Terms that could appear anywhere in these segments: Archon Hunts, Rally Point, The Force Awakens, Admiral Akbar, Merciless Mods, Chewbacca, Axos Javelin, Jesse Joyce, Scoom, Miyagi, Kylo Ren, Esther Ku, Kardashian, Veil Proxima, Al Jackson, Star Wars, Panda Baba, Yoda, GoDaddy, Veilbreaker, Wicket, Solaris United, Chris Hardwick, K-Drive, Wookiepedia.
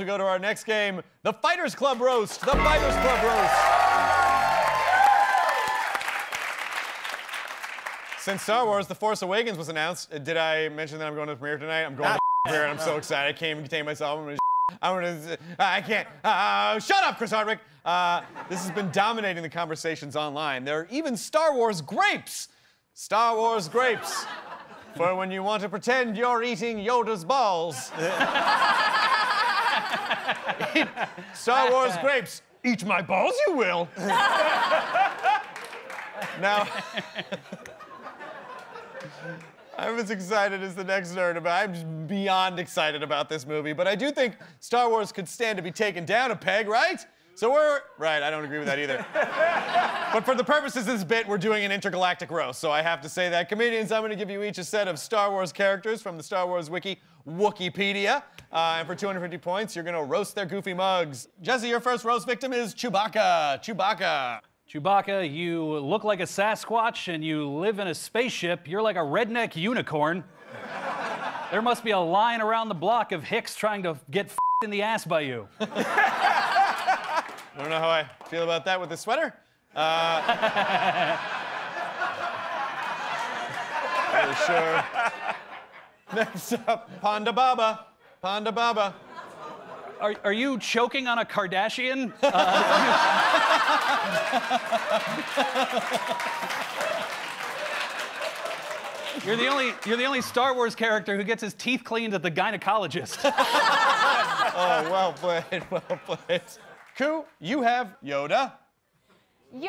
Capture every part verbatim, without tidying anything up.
we go to our next game, the Fighters Club Roast. The Fighters Club Roast. Since Star Wars, The Force Awakens was announced, did I mention that I'm going to the premiere tonight? I'm going ah, to the premiere, and I'm so excited. I can't even contain myself. I'm going to I'm gonna, I can't. Uh, shut up, Chris Hardwick. Uh, this has been dominating the conversations online. There are even Star Wars grapes. Star Wars grapes. For when you want to pretend you're eating Yoda's balls. Eat Star Wars grapes. Eat my balls, you will. Now, I'm as excited as the next nerd about it. I'm just beyond excited about this movie, but I do think Star Wars could stand to be taken down a peg, right? So we're... Right, I don't agree with that either. But for the purposes of this bit, we're doing an intergalactic roast, so I have to say that. Comedians, I'm going to give you each a set of Star Wars characters from the Star Wars wiki, Wookiepedia. Uh, and for two hundred fifty points, you're going to roast their goofy mugs. Jesse, your first roast victim is Chewbacca. Chewbacca. Chewbacca, you look like a Sasquatch and you live in a spaceship. You're like a redneck unicorn. There must be a line around the block of hicks trying to get f***ed in the ass by you. I don't know how I feel about that with this sweater. Uh... Really sure. Next up, Panda Baba. Panda Baba. Are, are you choking on a Kardashian? Uh, you're the only you're the only Star Wars character who gets his teeth cleaned at the gynecologist. Oh, well played, well played. Koo, you have Yoda. Yoda,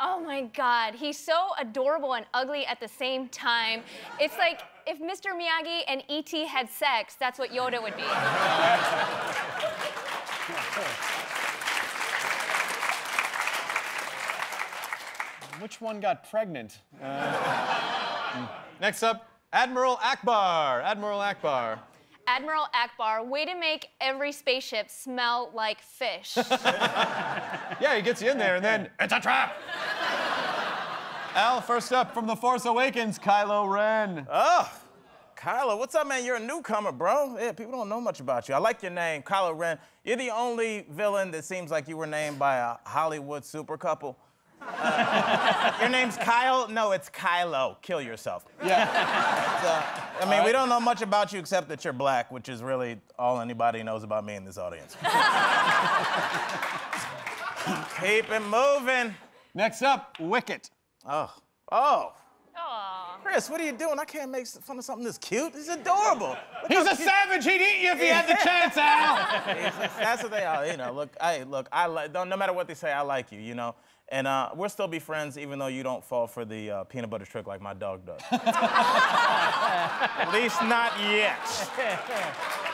oh my God, he's so adorable and ugly at the same time. It's like if Mister Miyagi and E T had sex, that's what Yoda would be. Which one got pregnant? Uh, next up, Admiral Akbar. Admiral Akbar. Admiral Akbar, way to make every spaceship smell like fish. Yeah, he gets you in there, and then it's a trap. Al, first up from The Force Awakens, Kylo Ren. Oh, Kylo, what's up, man? You're a newcomer, bro. Yeah, people don't know much about you. I like your name, Kylo Ren. You're the only villain that seems like you were named by a Hollywood super couple. Uh, your name's Kyle? No, it's Kylo. Kill yourself. Yeah. So, I mean, right. We don't know much about you except that you're black, which is really all anybody knows about me in this audience. Keep it moving. Next up, Wicket. Oh. Oh. Aww. Chris, what are you doing? I can't make fun of something this cute. He's adorable. Look, he's a cute savage. He'd eat you if he had the chance, Al. That's what they are. You know, look, I, look, I like, no matter what they say, I like you, you know? And uh, we'll still be friends, even though you don't fall for the uh, peanut butter trick like my dog does. At least not yet.